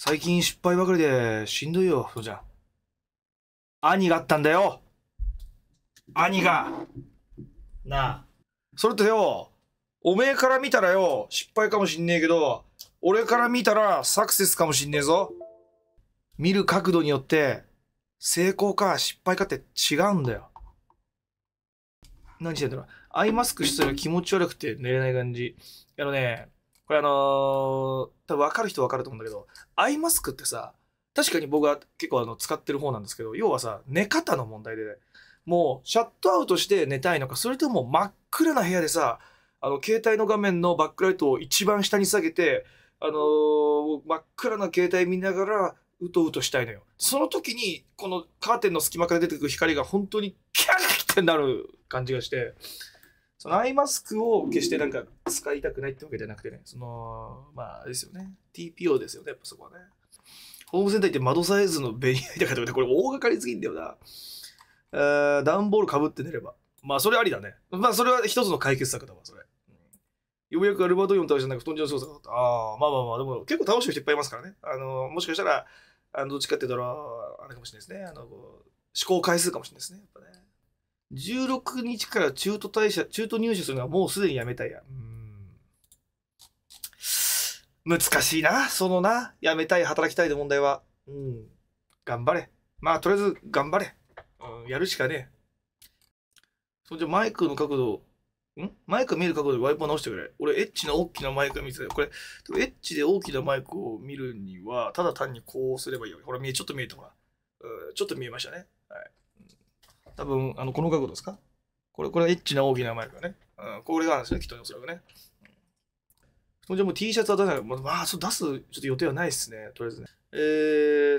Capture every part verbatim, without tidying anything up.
最近失敗ばかりでしんどいよ、父ちゃん。兄があったんだよ、兄が。なあ、それってよ、おめえから見たらよ、失敗かもしんねえけど、俺から見たらサクセスかもしんねえぞ。見る角度によって、成功か失敗かって違うんだよ。何してんだろう。アイマスクしたら気持ち悪くて寝れない感じ。あのね、これあのー、多分分かる人分かると思うんだけど、アイマスクってさ、確かに僕は結構あの使ってる方なんですけど、要はさ、寝方の問題で、ね、もうシャットアウトして寝たいのか、それとも真っ暗な部屋でさ、あの携帯の画面のバックライトを一番下に下げて、あのー、真っ暗な携帯見ながらうとうとしたいのよ。その時にこのカーテンの隙間から出てくる光が本当にキャーってなる感じがして、そのアイマスクを決してなんか使いたくないってわけじゃなくてね、そのまあですよね、 ティーピーオー ですよね、やっぱそこはね。ホームセンター行って窓サイズのベニヤ板買って、これ大掛かりすぎんだよな。えー、段ボールかぶって寝れば。まあそれありだね。まあそれは一つの解決策だわ、それ。ようやくアルバートイオン倒したなんか布団上の操作だった。ああ、まあまあまあ、でも結構倒してる人いっぱいいますからね。あの、もしかしたら、あのどっちかって言ったら、あれかもしれないですね。あの、試行回数かもしれないですね。やっぱね。じゅうろくにちから中途退社、中途入社するのはもうすでにやめたいや。うーん。難しいな、そのな。やめたい、働きたいの問題は。うん。頑張れ。まあ、とりあえず頑張れ。うん、やるしかねえ。それじゃマイクの角度、んマイク見える角度でワイパー直してくれ。俺、エッチな大きなマイク見てたよ。これ、エッチで大きなマイクを見るには、ただ単にこうすればいいよ。ほら、見え、ちょっと見えた、ほら。ちょっと見えましたね。はい。多分、あの、この角度ですか？これ、これはエッチな大きなマイクだね。うん、これがあるんですね、きっとね、おそらくね。それじゃもう T シャツは出ない。まあ、そう出す、ちょっと予定はないですね、とりあえずね。え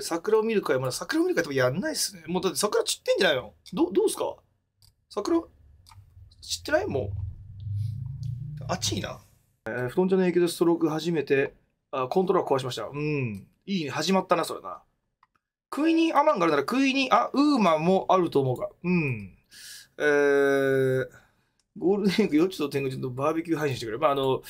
ー、桜を見る会、まだ桜を見る会ってやんないっすね。もうだって桜散ってんじゃないの？ど、どうすか？桜、散ってない？もう。暑いな。えー、布団じゃの影響でストローク初めて、あ、コントローラー壊しました。うん。いいね。始まったな、それな。クイニーアマンがあるならクイニーアウーマンもあると思うか。うん。えー、ゴールデンウィークよっちと天狗ちゃんとバーベキュー配信してくれ。まあ、あの、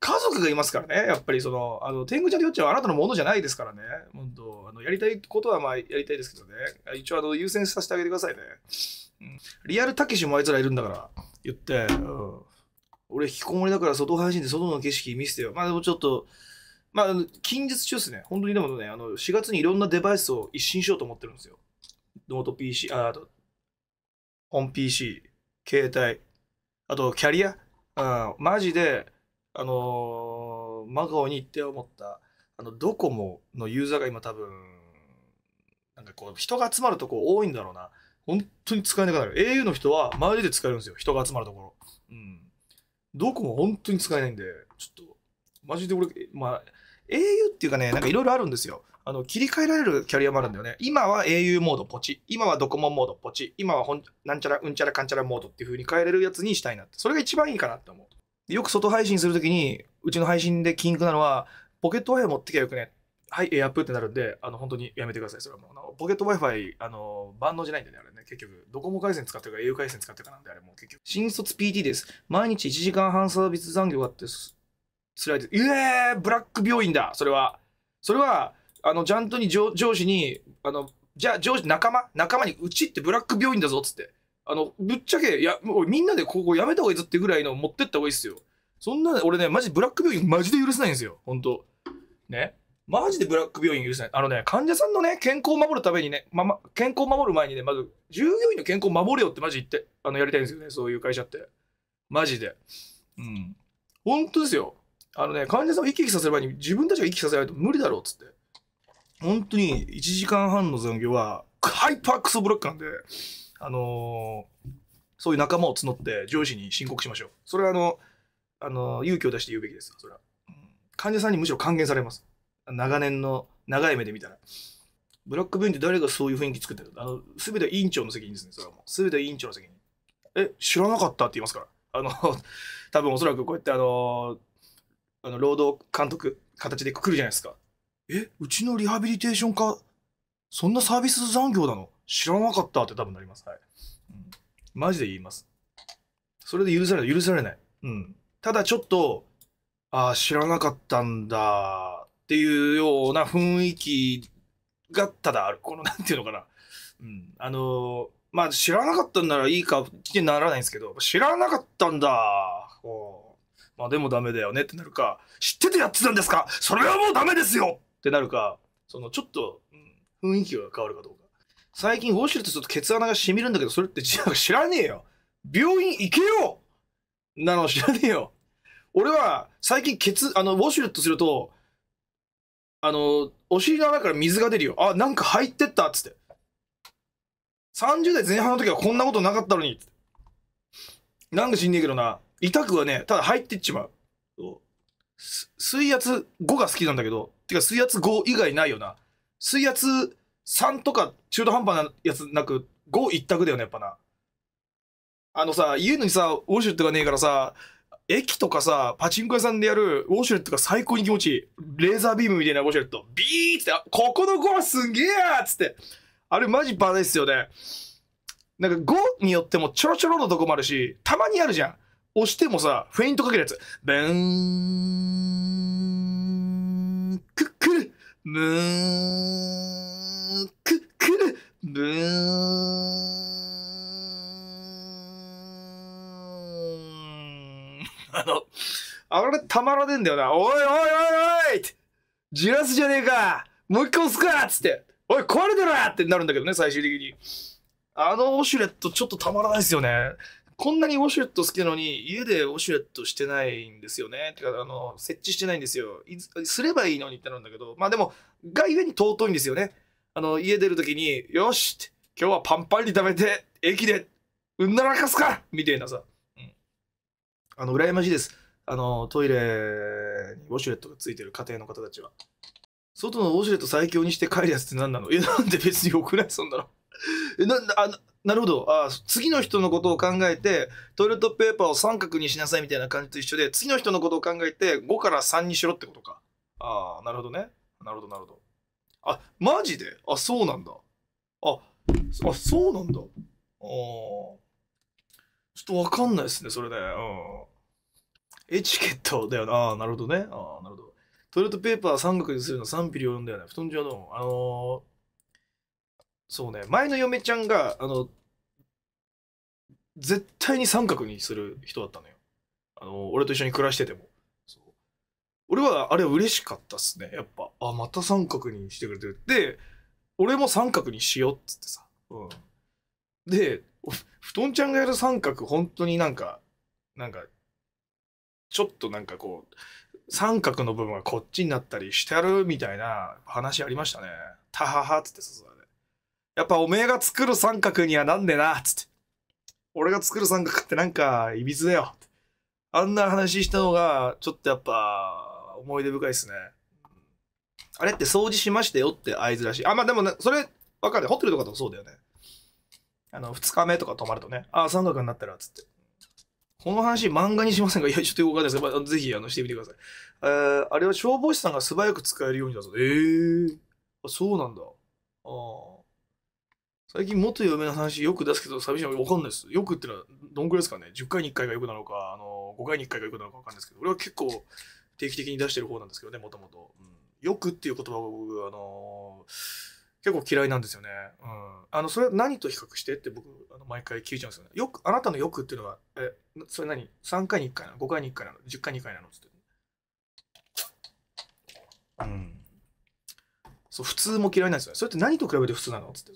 家族がいますからね、やっぱりその、あの、天狗ちゃんとよっちゃんはあなたのものじゃないですからね。本当、あの、やりたいことはまあ、やりたいですけどね。一応、あの、優先させてあげてくださいね。うん、リアルたけしもあいつらいるんだから、言って、うん、俺、引きこもりだから、外配信で外の景色見せてよ。まあ、でもちょっと、まあ、近日中ですね。本当にでもね、あの、しがつにいろんなデバイスを一新しようと思ってるんですよ。ノート ピーシー、あ、あと、本 ピーシー、携帯、あと、キャリア。うん、マジで、あのー、マカオに行って思った、あの、ドコモのユーザーが今多分、なんかこう、人が集まるとこ多いんだろうな。本当に使えなくなる。au の人はマジで使えるんですよ。人が集まるところ。うん。ドコモ本当に使えないんで、ちょっと、マジで俺、まあ、au っていうかね、なんかいろいろあるんですよ。あの、切り替えられるキャリアもあるんだよね。今は au モードポチ。今はドコモモードポチ。今はほん、なんちゃら、うんちゃらかんちゃらモードっていう風に変えれるやつにしたいなって。それが一番いいかなって思う。よく外配信するときに、うちの配信で禁句なのは、ポケット Wi-Fi 持ってきゃよくね。はい、エアプってなるんで、あの、本当にやめてください。それはもう、ポケット Wi-Fi、あの、万能じゃないんだよね、あれね。結局、ドコモ回線使ってるか、au 回線使ってるかなんで、あれもう結局。新卒 ピーティー です。毎日いちじかんはんサービス残業があって、辛いです。うえー、ブラック病院だ、それは。それは、あの、ちゃんとに上司に、あの、じゃあ上司、仲間仲間に、うちってブラック病院だぞ、っつって。あの、ぶっちゃけ、いや、もうみんなでここやめた方がいいぞってぐらいの持ってった方がいいっすよ。そんな、俺ね、マジブラック病院マジで許せないんですよ。ほんと。ね。マジでブラック病院許せない。あのね、患者さんのね、健康を守るためにね、まま、健康を守る前にね、まず、従業員の健康を守れよってマジ言って、あの、やりたいんですよね。そういう会社って。マジで。うん。ほんとですよ。あのね、患者さんを生き生きさせる前に自分たちが生き生きさせないと無理だろうっつって。ほんとに、いちじかんはんの残業は、ハイパークソブラックなんで、あのー、そういう仲間を募って上司に申告しましょう。それはあの、あのー、勇気を出して言うべきですよ、それは、うん。患者さんにむしろ還元されます。長年の、長い目で見たら。ブラック病院って誰がそういう雰囲気作ってるの？あの、すべて委員長の責任ですね、それはもう。すべて委員長の責任。え、知らなかったって言いますから。あの、多分おそらくこうやってあのー、あの、労働監督、形でくくるじゃないですか。え、うちのリハビリテーションか、そんなサービス残業なの？知らなかったって多分なります。はい。うん、マジで言います。それで許されない、許されない。うん。ただちょっと、ああ、知らなかったんだっっていうような雰囲気がただある。このなんていうのかな、うん、あのまあ知らなかったんならいいかってならないんですけど、知らなかったんだ、こうまあでもダメだよねってなるか、知っててやってたんですか、それはもうダメですよってなるか、そのちょっと、うん、雰囲気が変わるかどうか。最近ウォシュレットするとケツ穴がしみるんだけど、それって知らねえよ、病院行けよなの知らねえよ。俺は最近ケツあのウォシュレットするとあのお尻の穴から水が出るよ、あなんか入ってったっつって、さんじゅうだいぜんはんの時はこんなことなかったのに、なんか知んねえけどな、痛くはね、ただ入ってっちまう。水圧ごが好きなんだけど、てか水圧ご以外ないよな、水圧さんとか中途半端なやつなくご一択だよねやっぱな。あのさ、家にさウォシュレットがねえからさ、駅とかさパチンコ屋さんでやるウォシュレットが最高に気持ちいい。レーザービームみたいなウォシュレットビーッつって「ここのごはすんげえや!」っつって、あれマジバネっすよね。なんかごによってもちょろちょろのとこもあるし、たまにあるじゃん、押してもさフェイントかけるやつ「ベーンクックルムーンクックルブーン」あの、あれたまらねえんだよな。おいおいおいおいって、じらすじゃねえか、もう一個押すかっつって、おい壊れてろやってなるんだけどね、最終的に。あのウォシュレットちょっとたまらないですよね。こんなにウォシュレット好きなのに、家でウォシュレットしてないんですよね。てか、あの、設置してないんですよ。すればいいのにってなるんだけど、まあでも、がゆえに尊いんですよね。あの、家出るときに、よしって、今日はパンパンに食べて、駅で、うんならかすかみたいなさ。あの羨ましいです。あのトイレにウォシュレットがついてる家庭の方たちは。外のウォシュレット最強にして帰るやつって何なの？え、なんで別によくないそんなの。え、な、あ、なるほど。あ、次の人のことを考えて、トイレットペーパーを三角にしなさいみたいな感じと一緒で、次の人のことを考えてごからさんにしろってことか。ああ、なるほどね。なるほど、なるほど。あ、マジで？あ、そうなんだ。あ、あ、そうなんだ。ああ。ちょっとわかんないですね、それね。うん。エチケットだよな。ああ、なるほどね。ああ、なるほど。トイレットペーパー三角にするの賛否両論だよね。布団上の、あのー、そうね、前の嫁ちゃんが、あの、絶対に三角にする人だったのよ。あのー、俺と一緒に暮らしてても。そう。俺は、あれ嬉しかったっすね、やっぱ。あ、また三角にしてくれてる。で、俺も三角にしようっつってさ。うん。で、布団ちゃんがやる三角、本当になんかなんかちょっとなんかこう三角の部分がこっちになったりしてやるみたいな話ありましたね。タハハっつってさ、やっぱおめえが作る三角にはなんでなっつって、俺が作る三角ってなんかいびつだよって、あんな話したのがちょっとやっぱ思い出深いですね。あれって掃除しましたよって合図らしい。あ、まあでもね、それわかる。ホテルとかとそうだよね。あの、二日目とか泊まるとね、ああ、三角になったら、つって。この話、漫画にしませんか？いや、ちょっとよくわかんないですけど、ぜひ、あの、してみてください。えー、あれは消防士さんが素早く使えるようにだぞ。えー、あ、そうなんだ。ああ。最近、元嫁の話よく出すけど、寂しいのわかんないです。よくってのは、どんくらいですかね。じゅっかいにいっかいがよくなのか、あの、ごかいにいっかいがよくなのかわかんないですけど、俺は結構、定期的に出してる方なんですけどね、もともと。よくっていう言葉を僕、あのー、結構嫌いなんですよね。うん。あの、それは何と比較してって僕、あの毎回聞いちゃうんですよね。よく、あなたのよくっていうのは、え、それ何 ?さんかいにいっかいなの ?ごかいにいっかいなの ?じゅっかいにいっかいなのつって。うん。そう、普通も嫌いなんですよね。それって何と比べて普通なのつって。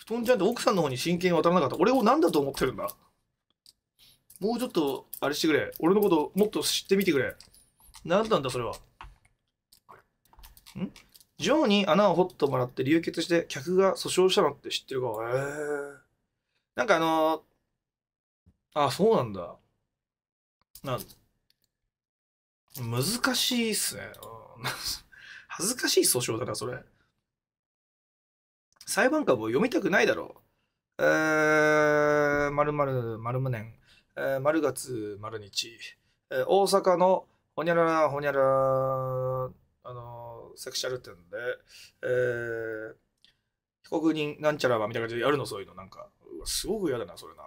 布団ちゃんって奥さんの方に真剣渡らなかった。俺を何だと思ってるんだ。もうちょっと、あれしてくれ。俺のこともっと知ってみてくれ。何なんだ、それは。ん錠に穴を掘ってもらって流血して客が訴訟したのって知ってるか？えー、なんかあのー、あ、そうなんだ。なん難しいっすね。うん、恥ずかしい訴訟だな、それ。裁判官も読みたくないだろう。えー、丸々、丸無年、えー、丸月、丸日、えー、大阪のほにゃらら、ほにゃらら、あのー、セクシャルってんで、えー、被告人なんちゃらはみたいな感じでやるの、そういうの、なんか、うわ、すごく嫌だな、それな。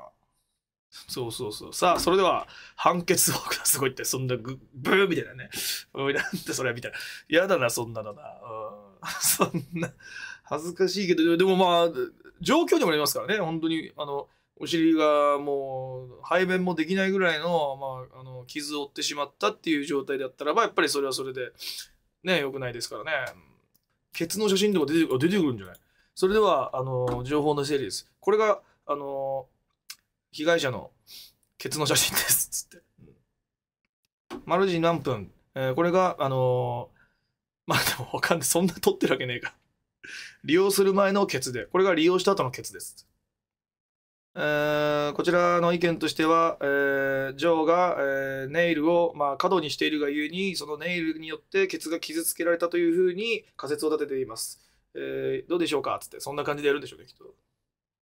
そうそうそう。さあ、それでは判決を下すごいって、そんなグブーみたいなね。なんてそれみたいな。嫌だな、そんなのな。うん、そんな、恥ずかしいけど、でもまあ、状況にもなりますからね、本当に、あの、お尻がもう、排便もできないぐらいの、まあ、あの傷を負ってしまったっていう状態だったらば、やっぱりそれはそれで、ね、良くないですからね。ケツの写真でも出て出てくるんじゃない？それでは、あの、情報の整理です。これが、あの、被害者のケツの写真です。つって。丸時何分。えー、これが、あのー、まあでもわかんない。そんな撮ってるわけねえか。利用する前のケツで。これが利用した後のケツです。えー、こちらの意見としては、えー、ジョーが、えー、ネイルを、まあ、過度にしているがゆえに、そのネイルによってケツが傷つけられたというふうに仮説を立てています。えー、どうでしょうかつって。そんな感じでやるんでしょうね、きっと。